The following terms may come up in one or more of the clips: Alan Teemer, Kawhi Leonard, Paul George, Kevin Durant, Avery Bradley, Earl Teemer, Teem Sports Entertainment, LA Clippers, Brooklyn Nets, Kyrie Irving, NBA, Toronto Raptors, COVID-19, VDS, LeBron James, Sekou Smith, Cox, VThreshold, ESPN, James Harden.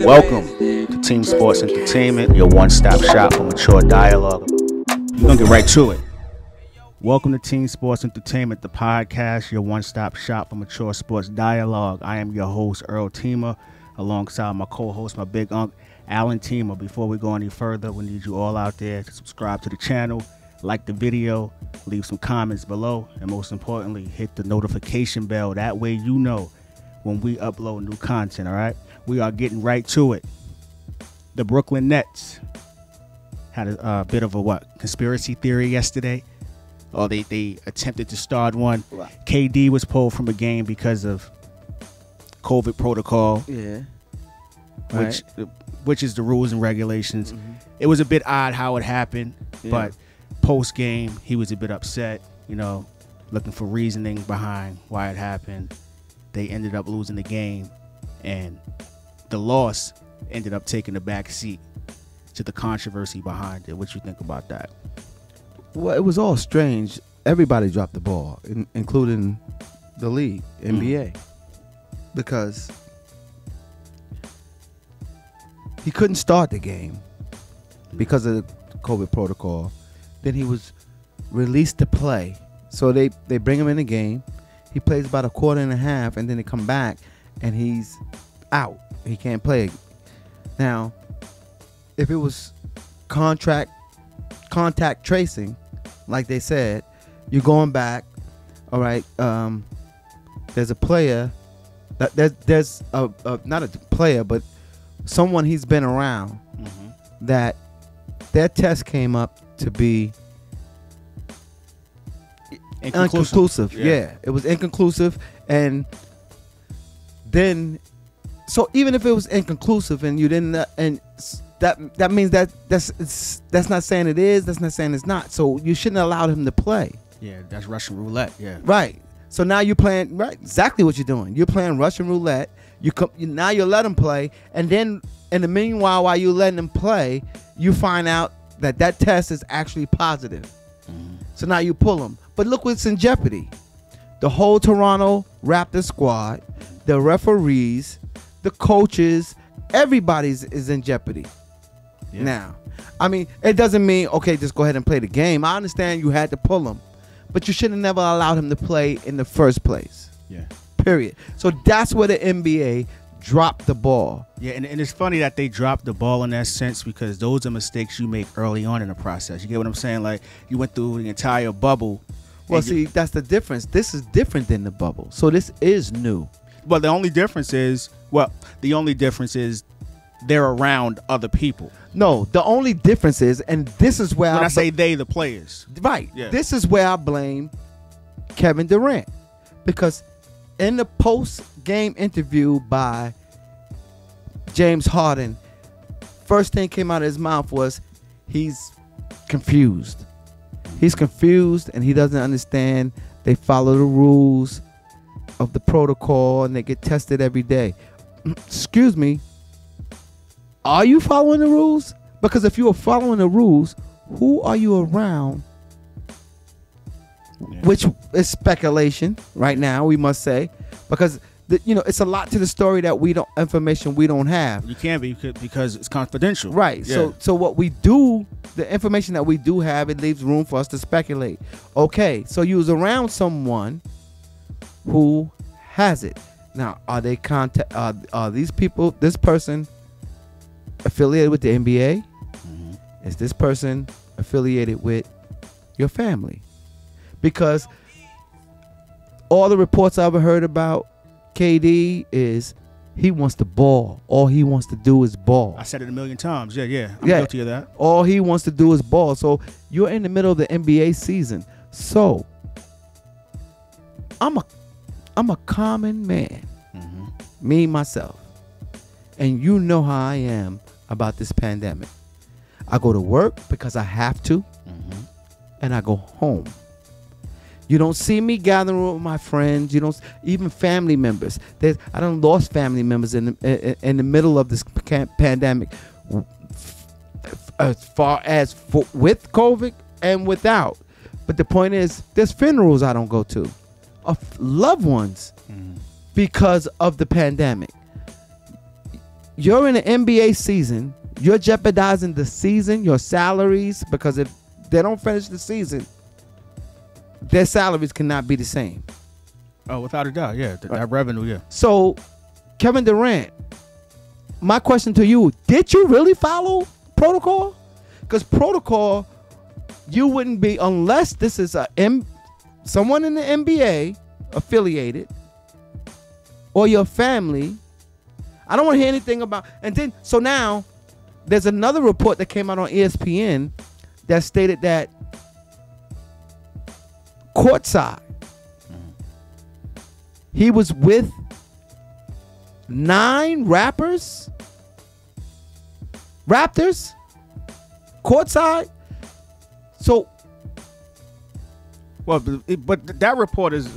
Welcome to Teem Sports Entertainment, your one-stop shop for mature dialogue. We're going to get right to it. Welcome to Teem Sports Entertainment, the podcast, your one-stop shop for mature sports dialogue. I am your host, Earl Teemer, alongside my co-host, my big unk, Alan Teemer. Before we go any further, we need you all out there to subscribe to the channel, like the video, leave some comments below, and most importantly, hit the notification bell. That way you know when we upload new content, all right? We are getting right to it. The Brooklyn Nets had a bit of a conspiracy theory yesterday. Or they attempted to start one. Right. KD was pulled from a game because of COVID protocol. Yeah. Which is the rules and regulations. Mm-hmm. It was a bit odd how it happened, but post game he was a bit upset, you know, looking for reasoning behind why it happened. They ended up losing the game, and the loss ended up taking the back seat to the controversy behind it. What you think about that? Well, it was all strange. Everybody dropped the ball, including the league, NBA, because he couldn't start the game because of the COVID protocol. Then he was released to play. So they bring him in the game. He plays about a quarter and a half, and then they come back, and he's out. He can't play. Now, if it was contact tracing, like they said, you're going back. All right. There's a player that there's a not a player, but someone he's been around that their test came up to be inconclusive. Yeah, it was inconclusive, and then so even if it was inconclusive and you didn't and that means that that's not saying it is, that's not saying it's not. So you shouldn't have allowed him to play. Yeah, that's Russian roulette. Yeah. Right. So now you're playing exactly what you're doing. You're playing Russian roulette. Now you let him play, and then in the meanwhile, while you letting him play, you find out that that test is actually positive. So now you pull him. But look what's in jeopardy: the whole Toronto Raptors squad, the referees, the coaches, everybody's is in jeopardy. Yeah. Now, I mean, it doesn't mean, okay, just go ahead and play the game. I understand you had to pull him, but you should have never allowed him to play in the first place. Yeah. Period. So that's where the NBA dropped the ball. Yeah, and it's funny that they dropped the ball in that sense, because those are mistakes you make early on in the process. You get what I'm saying? Like, you went through the entire bubble. Well, see, that's the difference. This is different than the bubble. So this is new. Well, the only difference is, they're around other people. No, the only difference is, and this is where when I say they, the players. Right. Yeah. This is where I blame Kevin Durant, because in the post-game interview by James Harden, first thing came out of his mouth was he's confused. He's confused, and he doesn't understand. They follow the rules of the protocol, and they get tested every day. Excuse me. Are you following the rules? Because if you are following the rules, who are you around? Yeah. Which is speculation right now, we must say, because you know, it's a lot to the story that we don't have. You can't be, because it's confidential, right? Yeah. So what we do, the information that we do have, it leaves room for us to speculate. Okay, so you was around someone who has it. Now, are they are these people, this person, affiliated with the NBA? Is this person affiliated with your family? Because all the reports I've heard about KD is he wants to ball. All he wants to do is ball. I said it a million times. Yeah. I'm guilty of that. All he wants to do is ball. So you're in the middle of the NBA season. So I'm a common man, me, myself. And you know how I am about this pandemic. I go to work because I have to, and I go home. You don't see me gathering with my friends. You don't, even family members. I done lost family members in the middle of this pandemic, as far as with COVID and without. But the point is, there's funerals I don't go to of loved ones because of the pandemic. you're in an NBA season, you're jeopardizing the season, your salaries, because if they don't finish the season, their salaries cannot be the same. Oh, without a doubt, yeah. That revenue, yeah. So, Kevin Durant, my question to you, did you really follow protocol? Because protocol, you wouldn't be, unless this is a someone in the NBA affiliated or your family. I don't want to hear anything about, and then, so now, there's another report that came out on ESPN that stated that courtside, he was with 9 rappers, Raptors, courtside. So, well, but that report is,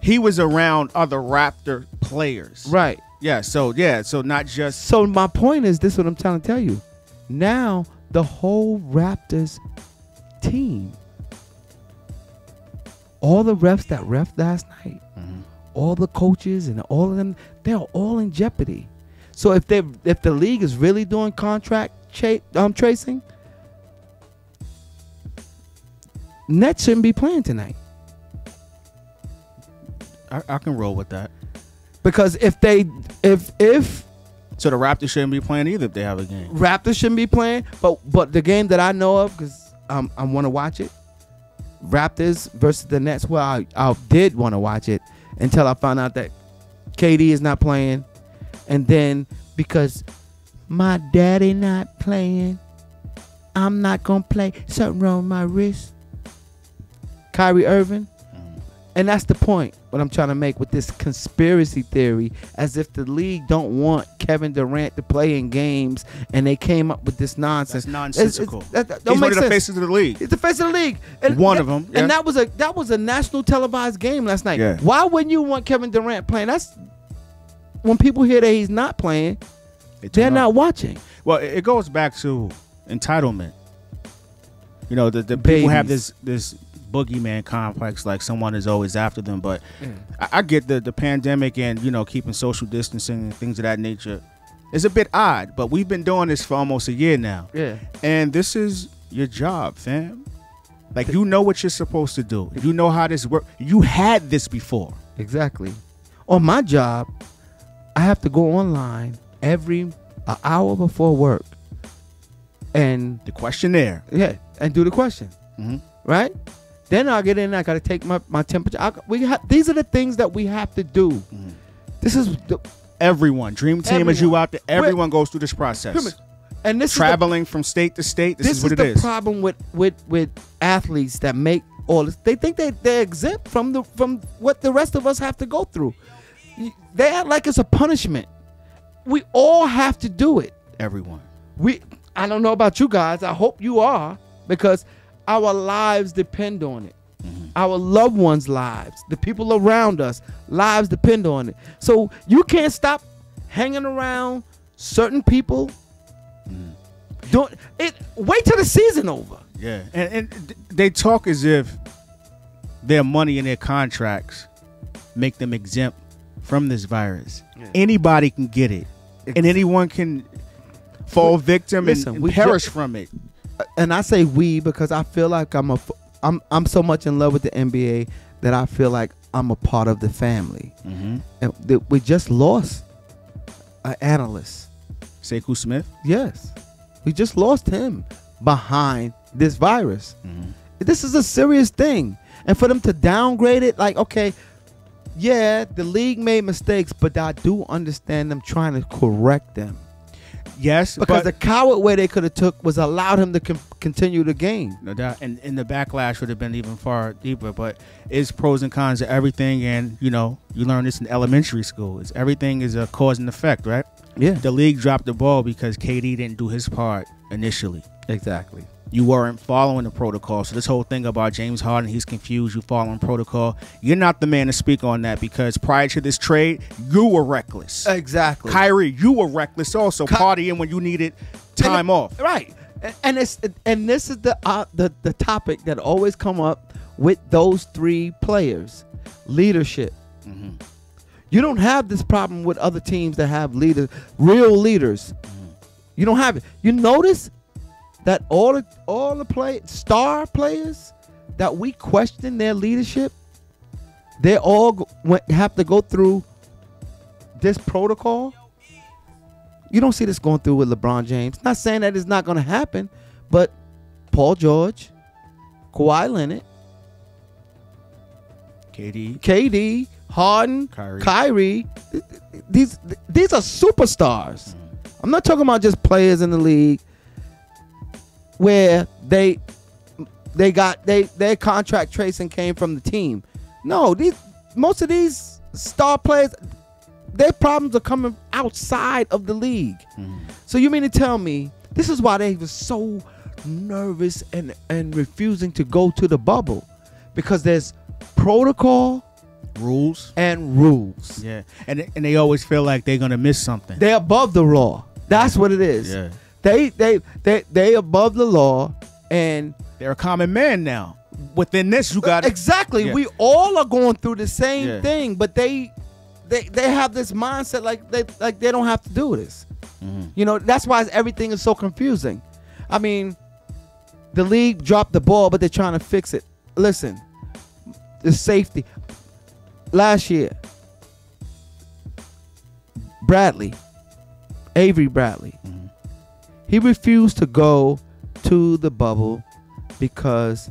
he was around other Raptor players, right? Yeah. So yeah. So not just. So my point is, this is what I'm trying to tell you. Now the whole Raptors team, all the refs that reffed last night, all the coaches and all of them, they're all in jeopardy. So if the league is really doing contract tracing, Nets shouldn't be playing tonight. I can roll with that, because so the Raptors shouldn't be playing either if they have a game. Raptors shouldn't be playing, but the game that I know of, because I want to watch it, Raptors versus the Nets. Well, I did want to watch it until I found out that KD is not playing. And then because my daddy not playing, I'm not going to play. Something wrong with my wrist. Kyrie Irving. And that's the point, what I'm trying to make with this conspiracy theory, as if the league don't want Kevin Durant to play in games, and they came up with this nonsense. That's nonsensical. He's one of the faces of the league. He's the face of the league. And one of them. Yeah. And that was a national televised game last night. Yeah. Why wouldn't you want Kevin Durant playing? That's when people hear that he's not playing, they're not watching. Well, it goes back to entitlement. You know, the people have this boogeyman complex, like someone is always after them. But I get the pandemic and, you know, keeping social distancing and things of that nature is a bit odd, but we've been doing this for almost a year now. Yeah. And this is your job, fam. Like, you know what you're supposed to do. You know how this works. You had this before. Exactly. On my job, I have to go online every an hour before work and the questionnaire. Yeah. And do the question. Right? Then I get in and I got to take my temperature. These are the things that we have to do. This is everyone. Dream team everyone. Is you out there. Everyone goes through this process. And this traveling from state to state. This is what it is. This is the problem with athletes that make all this. They think they're exempt from what the rest of us have to go through. They act like it's a punishment. We all have to do it. Everyone. I don't know about you guys. I hope you are, because our lives depend on it. Our loved ones' lives, the people around us, lives depend on it. So you can't stop hanging around certain people. Don't it? Wait till the season over. Yeah, and they talk as if their money and their contracts make them exempt from this virus. Anybody can get it, and anyone can fall victim and perish from it. And I say we because I feel like I'm so much in love with the NBA that I feel like I'm a part of the family. And we just lost an analyst, Sekou Smith. Yes, we just lost him behind this virus. This is a serious thing, and for them to downgrade it, like, okay, yeah, the league made mistakes, but I do understand them trying to correct them. Yes, because the coward way they could have took was allowed him to continue the game. No doubt, and the backlash would have been even far deeper. But it's pros and cons to everything, and you know, you learn this in elementary school. It's everything is a cause and effect, right? Yeah. The league dropped the ball because KD didn't do his part initially. Exactly. You weren't following the protocol. So this whole thing about James Harden, he's confused. You following protocol? You're not the man to speak on that, because prior to this trade, you were reckless. Exactly. Kyrie, you were reckless also, partying when you needed time off. Right. And this is the topic that always come up with those three players: leadership. You don't have this problem with other teams that have leaders, real leaders. You don't have it. You notice that all the star players that we question their leadership, they all have to go through this protocol. You don't see this going through with LeBron James. Not saying that it's not going to happen, but Paul George, Kawhi Leonard, KD, Harden, Kyrie. These are superstars. I'm not talking about just players in the league where their contract tracing came from the team. No, most of these star players, their problems are coming outside of the league. So you mean to tell me this is why they were so nervous and refusing to go to the bubble? Because there's protocol, rules. Yeah. And they always feel like they're gonna miss something. They're above the law. That's what it is. Yeah. They above the law, and they're a common man now. Within this, you got exactly. Yeah. We all are going through the same thing, but they have this mindset like they don't have to do this. You know, that's why everything is so confusing. I mean, the league dropped the ball, but they're trying to fix it. Listen, the safety last year, Avery Bradley, he refused to go to the bubble because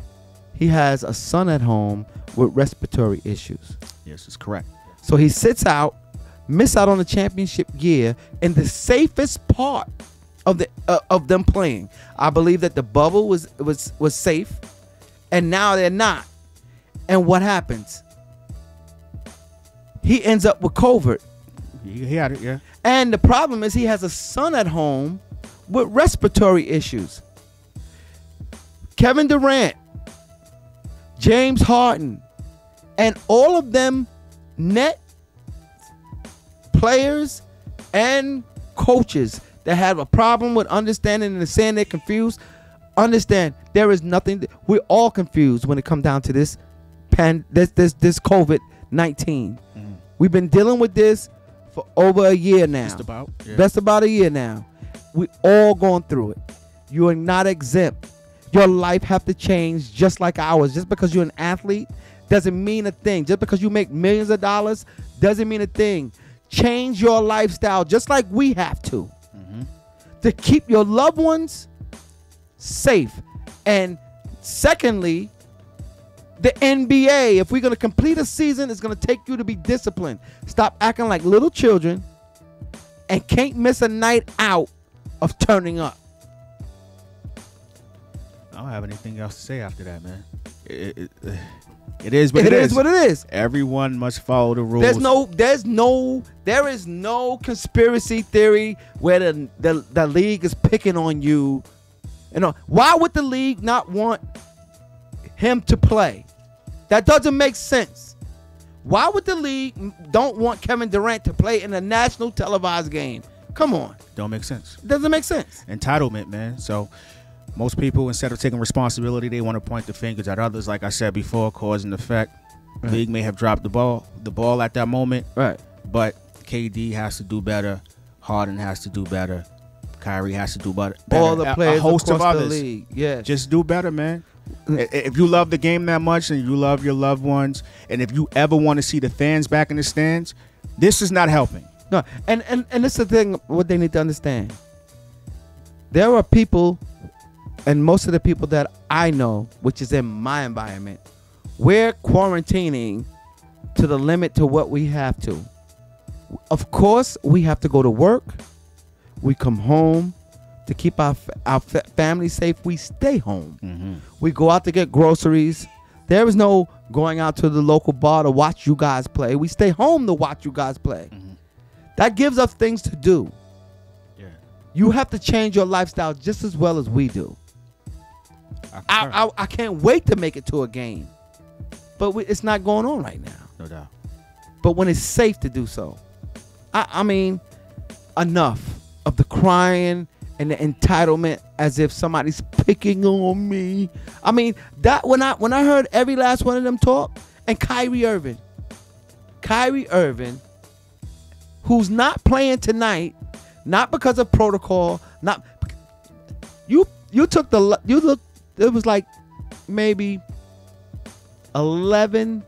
he has a son at home with respiratory issues. Yes, it's correct. So he sits out, miss out on the championship year in the safest part of the of them playing. I believe that the bubble was safe, and now they're not. And what happens? He ends up with COVID. He had it, yeah. And the problem is he has a son at home with respiratory issues. Kevin Durant, James Harden, and all of them net players and coaches that have a problem with understanding and saying they're confused, understand there is nothing. We're all confused when it comes down to this this COVID-19. We've been dealing with this for over a year now. Just about. Yeah. Just about a year now. We all going through it. You are not exempt. Your life have to change just like ours. Just because you're an athlete doesn't mean a thing. Just because you make millions of dollars doesn't mean a thing. Change your lifestyle just like we have to keep your loved ones safe. And secondly, the NBA, if we're going to complete a season, it's going to take you to be disciplined. Stop acting like little children and can't miss a night out of turning up. I don't have anything else to say after that, man. It is what it is. Everyone must follow the rules. There is no conspiracy theory where the league is picking on you. You know, why would the league not want him to play? That doesn't make sense. Why would the league don't want Kevin Durant to play in a national televised game? Come on. Don't make sense. Doesn't make sense. Entitlement, man. So most people, instead of taking responsibility, they want to point the fingers at others, like I said before, cause and effect. Right. The league may have dropped the ball at that moment. Right. But KD has to do better. Harden has to do better. Kyrie has to do better. All the players, a host of others. The league. Yeah. Just do better, man. If you love the game that much and you love your loved ones, and if you ever want to see the fans back in the stands, this is not helping. No, and this is the thing, what they need to understand. There are people, and most of the people that I know, which is in my environment, we're quarantining to the limit to what we have to. Of course, we have to go to work. We come home. To keep our family safe, we stay home. We go out to get groceries. There is no going out to the local bar to watch you guys play. We stay home to watch you guys play. That gives us things to do. Yeah. You have to change your lifestyle just as well as we do. I can't wait to make it to a game. But it's not going on right now. No doubt. But when it's safe to do so. I mean, enough of the crying and the entitlement, as if somebody's picking on me. I mean, that when I heard every last one of them talk, and Kyrie Irving who's not playing tonight, not because of protocol, not you look. It was like maybe 11,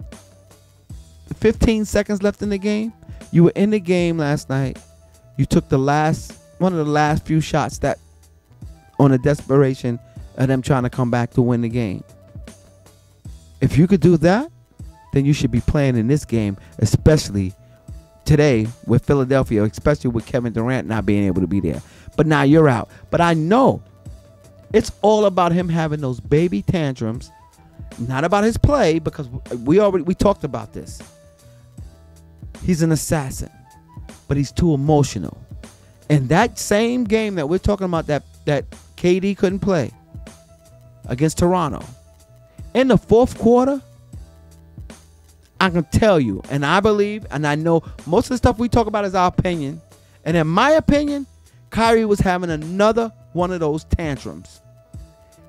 15 seconds left in the game. You were in the game last night. You took the one of the last few shots that on a desperation of them trying to come back to win the game. If you could do that, then you should be playing in this game, especially today with Philadelphia, especially with Kevin Durant not being able to be there. But now you're out. But I know it's all about him having those baby tantrums, not about his play, because we talked about this. He's an assassin, but he's too emotional. And that same game that we're talking about that KD couldn't play against Toronto, in the fourth quarter, I can tell you, and I believe, and I know most of the stuff we talk about is our opinion. And in my opinion, Kyrie was having another one of those tantrums.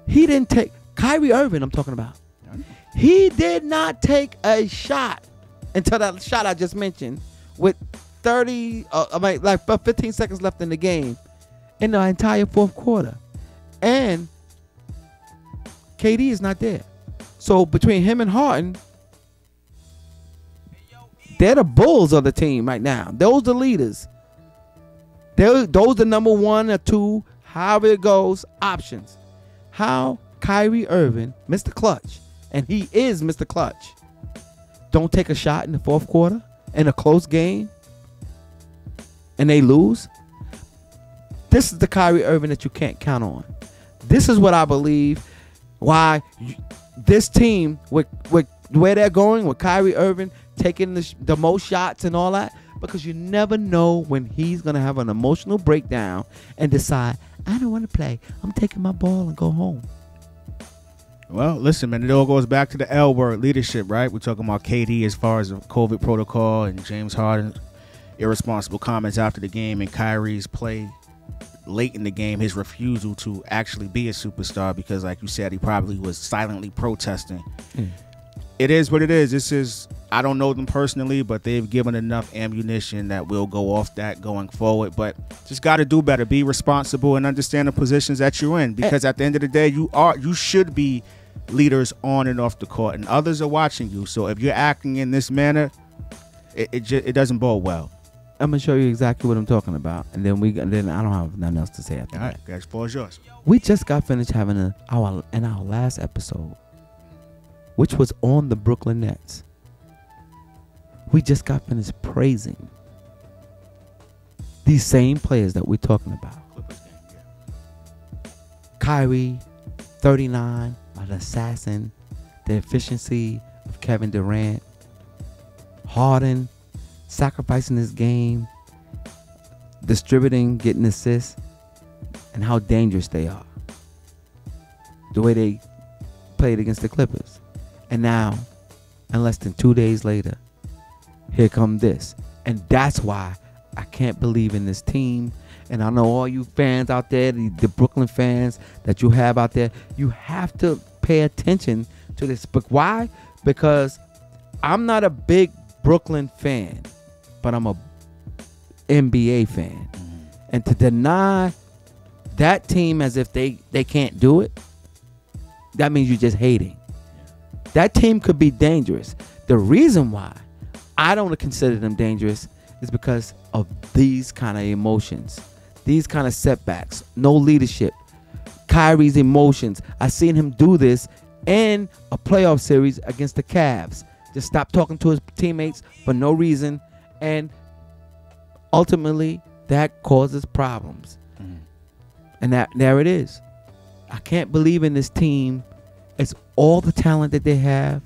He didn't take, Kyrie Irving I'm talking about, he did not take a shot until that shot I just mentioned with 15 seconds left in the game in the entire fourth quarter. And KD is not there. So between him and Harden, they're the bulls of the team right now. Those the leaders. Those the number one or two, however it goes, options. How Kyrie Irving, Mr. Clutch, and he is Mr. Clutch, don't take a shot in the fourth quarter in a close game and they lose. This is the Kyrie Irving that you can't count on. This is what I believe why this team, with where they're going, with Kyrie Irving taking the most shots and all that, because you never know when he's going to have an emotional breakdown and decide, I don't want to play. I'm taking my ball and go home. Well, listen, man, it all goes back to the L word, leadership, right? We're talking about KD as far as the COVID protocol and James Harden's irresponsible comments after the game and Kyrie's play late in the game, his refusal to actually be a superstar because, like you said, he probably was silently protesting. Mm. It is what it is. This is, I don't know them personally, but they've given enough ammunition that will go off that going forward. But just got to do better. Be responsible and understand the positions that you're in, because at the end of the day, you should be leaders on and off the court, and others are watching you. So if you're acting in this manner, it doesn't bode well. I'm gonna show you exactly what I'm talking about, and then I don't have nothing else to say after that. All right, guys, floor is yours. We just got finished having our last episode, which was on the Brooklyn Nets. We just got finished praising these same players that we're talking about. Kyrie, 39, an assassin. The efficiency of Kevin Durant. Harden, sacrificing his game, distributing, getting assists, and how dangerous they are. The way they played against the Clippers. And now, and less than 2 days later, here come this. And that's why I can't believe in this team. And I know all you fans out there, the Brooklyn fans that you have out there, you have to pay attention to this. But why? Because I'm not a big Brooklyn fan, but I'm a NBA fan. And to deny that team as if they can't do it, that means you're just hating. That team could be dangerous. The reason why I don't consider them dangerous is because of these kind of emotions, these kind of setbacks, no leadership, Kyrie's emotions. I seen him do this in a playoff series against the Cavs. Just stop talking to his teammates for no reason, and ultimately that causes problems. And there it is. I can't believe in this team. It's all the talent that they have.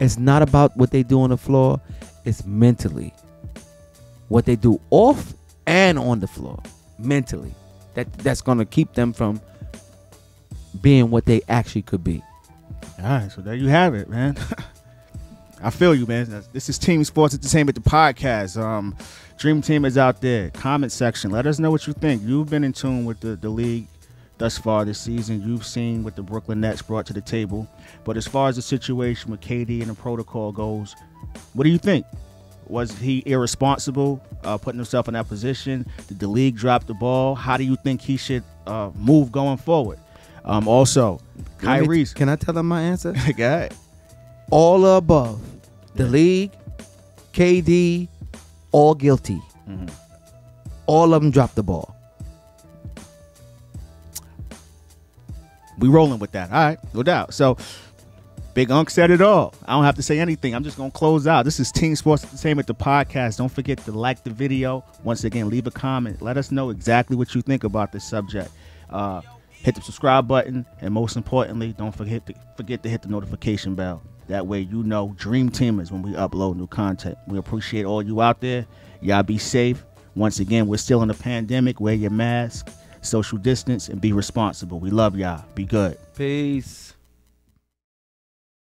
It's not about what they do on the floor. It's mentally. What they do off and on the floor, mentally. That's going to keep them from being what they actually could be. All right, so there you have it, man. I feel you, man. This is Teem Sports Entertainment, the podcast. Dream Team is out there. Comment section. Let us know what you think. You've been in tune with the league thus far this season. You've seen what the Brooklyn Nets brought to the table. But as far as the situation with KD and the protocol goes, what do you think? Was he irresponsible, putting himself in that position? Did the league drop the ball? How do you think he should move going forward? Also, Kyrie's. Can I tell him my answer? God. All above. The league, KD, all guilty. Mm-hmm. All of them dropped the ball. We rolling with that. All right, no doubt. So, Big Unk said it all. I don't have to say anything. I'm just going to close out. This is Teem Sports Entertainment, the podcast. Don't forget to like the video. Once again, leave a comment. Let us know exactly what you think about this subject. Hit the subscribe button. And most importantly, don't forget to hit the notification bell. That way you know Dream Teamers when we upload new content. We appreciate all you out there. Y'all be safe. Once again, we're still in a pandemic. Wear your mask, social distance, and be responsible. We love y'all. Be good. Peace.